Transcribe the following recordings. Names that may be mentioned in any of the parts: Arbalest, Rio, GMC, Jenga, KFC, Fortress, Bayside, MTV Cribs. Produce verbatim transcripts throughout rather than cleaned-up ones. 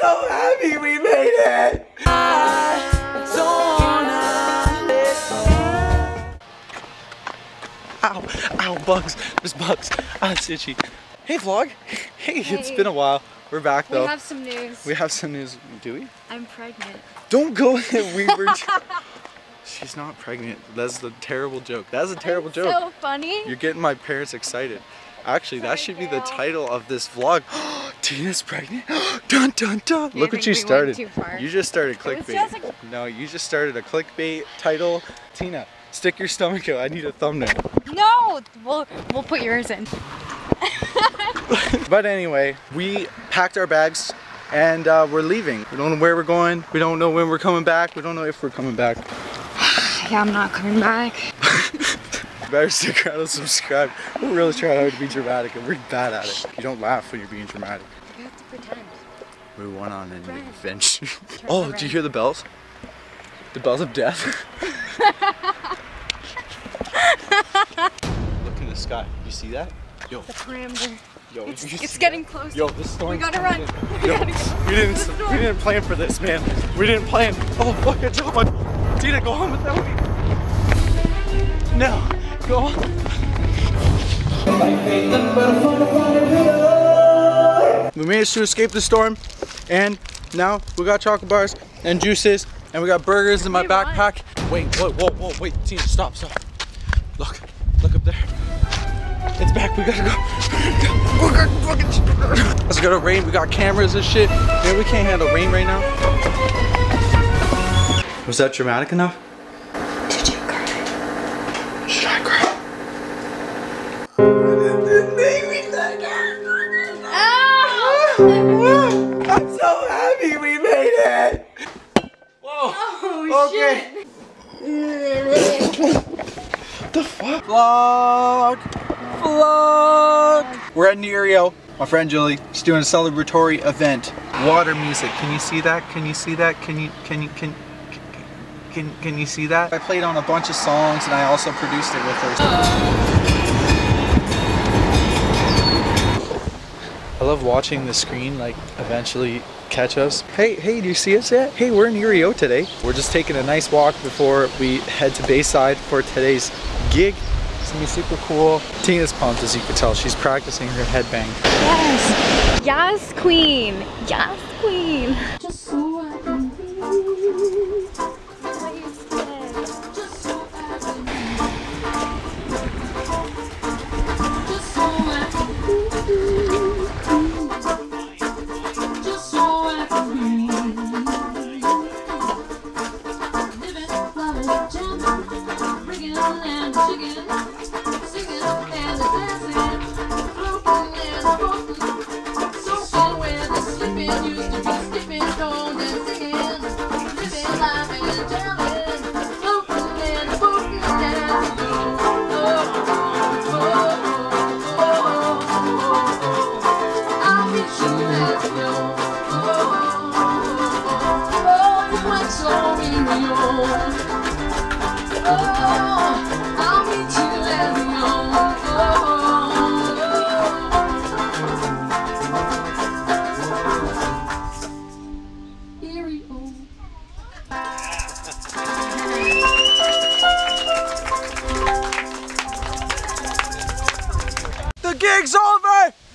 so happy we made it! I don't wanna live. Ow, ow, bugs, there's bugs. Ah, it's itchy. Hey vlog, hey, hey, it's been a while. We're back though. We have some news. We have some news, do we? I'm pregnant. Don't go there, we were... She's not pregnant. That's a terrible joke. That's a terrible joke. So funny. You're getting my parents excited. Actually, sorry, that should girl. be the title of this vlog. Tina's pregnant. Dun dun dun. Look what you we started. You just started clickbait. Just like... No, you just started a clickbait title. Tina, stick your stomach out. I need a thumbnail. No, we'll we'll put yours in. But anyway, we packed our bags and uh, we're leaving. We don't know where we're going. We don't know when we're coming back. We don't know if we're coming back. Yeah, I'm not coming back. Better stick around and subscribe. We're really trying hard to be dramatic and we're bad at it. You don't laugh when you're being dramatic. You have to pretend. We went on an Red. adventure. Oh, did you hear the bells? The bells of death? Look in the sky. You see that? Yo. The parameter. Yo, it's it's getting that? close. Yo, this storm. We gotta run. We, Yo, gotta go. we didn't. We didn't plan for this, man. We didn't plan. Oh fuck! I took my. Tina, go home without me. No, go on. We managed to escape the storm, and now we got chocolate bars and juices, and we got burgers in my we backpack. Won. Wait, whoa, whoa, whoa, wait, Tina, stop, stop. Look, look up there. It's back, we gotta go. It's gonna rain, we got cameras and shit. Man, we can't handle rain right now. Was that dramatic enough? Did you cry? Should I cry? I'm so happy we made it! Whoa! Oh, okay. Shit. What the fuck? Vlog! Vlog. We're at Rio. My friend Julie is doing a celebratory event. Water music. Can you see that? Can you see that? Can you can you can can can you see that? I played on a bunch of songs and I also produced it with her. I love watching the screen like eventually catch us. Hey, hey, do you see us yet? Hey, we're in Rio today. We're just taking a nice walk before we head to Bayside for today's gig. It's gonna be super cool. Tina's pumped, as you can tell. She's practicing her headbang. Yes! Yes, queen! Yes, queen! Just so I can be. Just so I can be. Just so I can be. Just so I can be. Living, loving, jumping, bringing and jigging.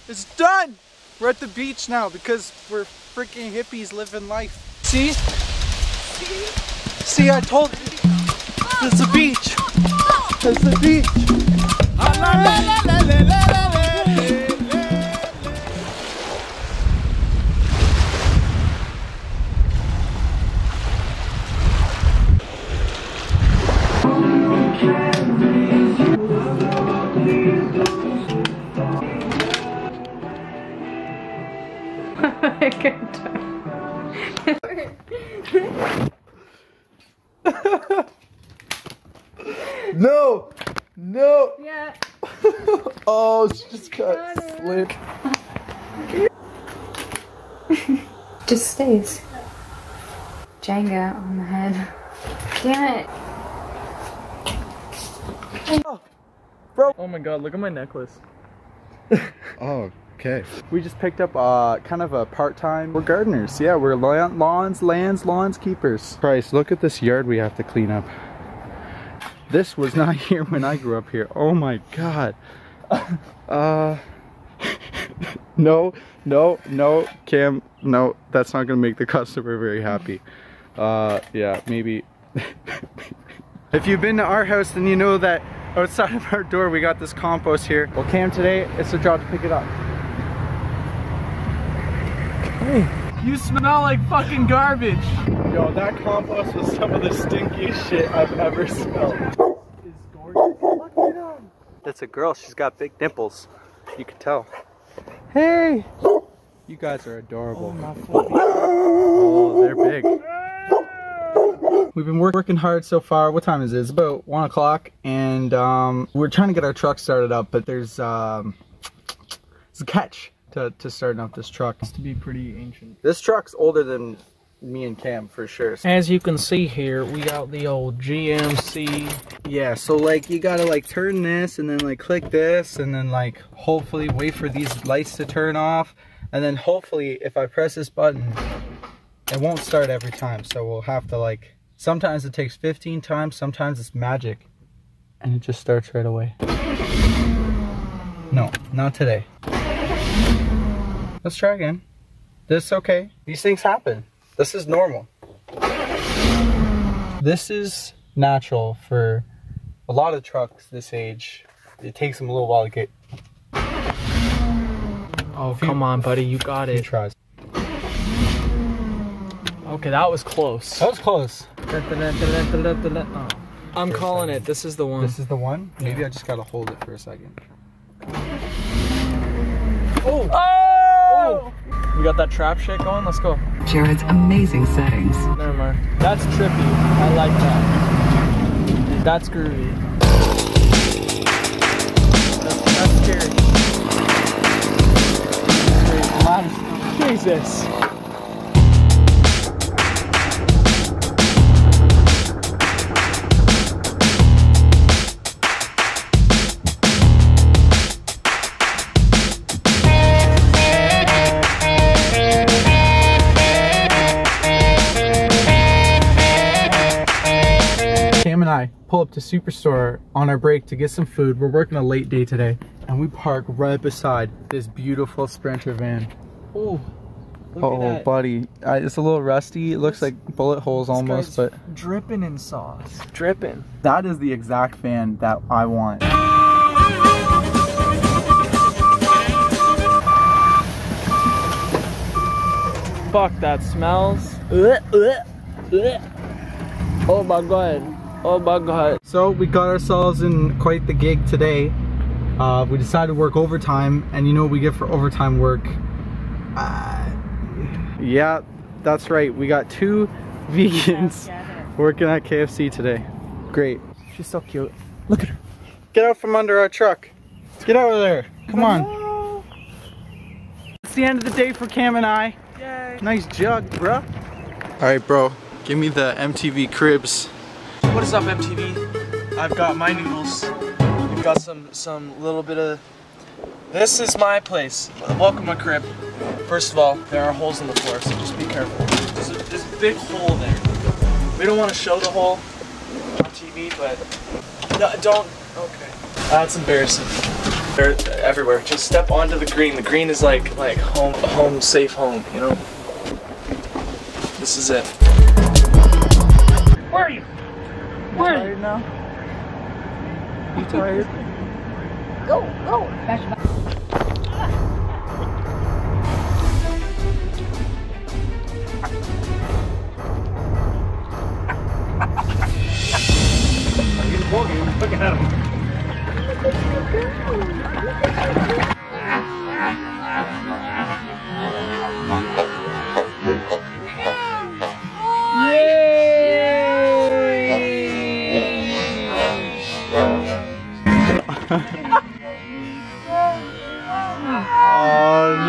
It's done! We're at the beach now because we're freaking hippies living life. See? See? See, I told you. It's the beach. It's the beach. No! No! Yeah. Oh, she just got, got slick. Just stays. Jenga on the head. Damn it. Oh, bro. Oh my god, look at my necklace. Oh Okay. We just picked up uh, kind of a part-time. We're gardeners. Yeah, we're lawns, lands, lawns keepers. Christ, look at this yard we have to clean up. This was not here when I grew up here. Oh my God. Uh, no, no, no, Cam, no. That's not gonna make the customer very happy. Uh, yeah, maybe. If you've been to our house, then you know that outside of our door, we got this compost here. Well, Cam, today it's the job to pick it up. Hey, you smell like fucking garbage. Yo, that compost was some of the stinkiest shit I've ever smelled. Is gorgeous. Look at him. That's a girl. She's got big nipples. You can tell. Hey, you guys are adorable. Oh, oh they're big. We've been work working hard so far. What time is it? It's about one o'clock, and um, we're trying to get our truck started up, but there's um, it's a catch to, to starting up this truck. It's to be pretty ancient. This truck's older than me and Cam for sure. As you can see here, we got the old G M C. Yeah, so like you gotta like turn this, and then like click this, and then like hopefully wait for these lights to turn off, and then hopefully if I press this button, it won't start every time. So we'll have to like. Sometimes it takes fifteen times, sometimes it's magic. And it just starts right away. No, not today. Let's try again. This is okay. These things happen. This is normal. This is natural for a lot of trucks this age. It takes them a little while to get... Oh, few, come on, buddy. You got it. Tries. Okay, that was close. That was close. Oh, I'm calling it. This is the one. This is the one? Maybe yeah. I just gotta hold it for a second. Oh! Oh! Oh! We got that trap shit going? Let's go. Jared's amazing settings. Never mind. That's trippy. I like that. That's groovy. That's, that's scary. Jesus. Pull up to Superstore on our break to get some food. We're working a late day today, and we park right beside this beautiful Sprinter van. Ooh, look oh, at that. buddy, I, it's a little rusty. It looks this, like bullet holes almost, but dripping in sauce. Dripping. That is the exact van that I want. Fuck, that smells. Oh my God. Oh my God. So we got ourselves in quite the gig today. Uh, we decided to work overtime, and you know what we get for overtime work? Uh, yeah, that's right. We got two vegans working at K F C today. Great. She's so cute. Look at her. Get out from under our truck. Get out of there. Come on. It's the end of the day for Cam and I. Yay. Nice jug, bro. All right, bro. Give me the M T V Cribs. What is up, M T V? I've got my noodles. We've got some some little bit of... This is my place. Welcome to my crib. First of all, there are holes in the floor, so just be careful. There's a, there's a big hole there. We don't want to show the hole on T V, but... No, don't... Okay. That's embarrassing. They're everywhere. Just step onto the green. The green is like, like home, home, safe home, you know? This is it. Where are you? You're tired now? You tired? Go, go! Back, back. I'm getting foggy, I'm looking at him. Yay! Oh, no.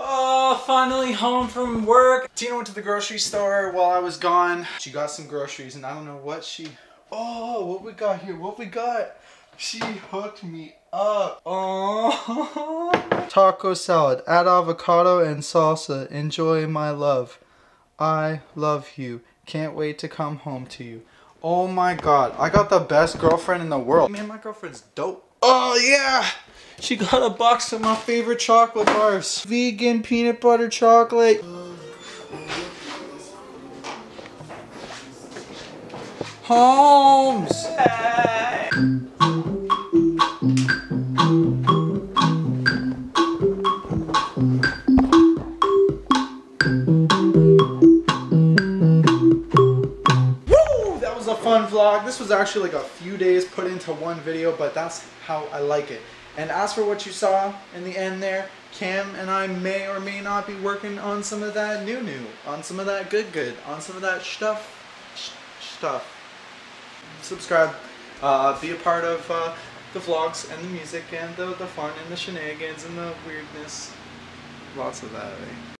Oh, finally home from work. Tina went to the grocery store while I was gone. She got some groceries, and I don't know what she Oh, what we got here? What we got? She hooked me up. Oh. Taco salad. Add avocado and salsa. Enjoy, my love. I love you. Can't wait to come home to you. Oh my god. I got the best girlfriend in the world. Man, my girlfriend's dope. Oh yeah. She got a box of my favorite chocolate bars. Vegan peanut butter chocolate. Holmes! Hey. Vlog. This was actually like a few days put into one video, but that's how I like it. And as for what you saw in the end there, Cam and I may or may not be working on some of that new new, on some of that good good, on some of that stuff, stuff. Subscribe, uh, be a part of uh, the vlogs and the music and the, the fun and the shenanigans and the weirdness. Lots of that, right?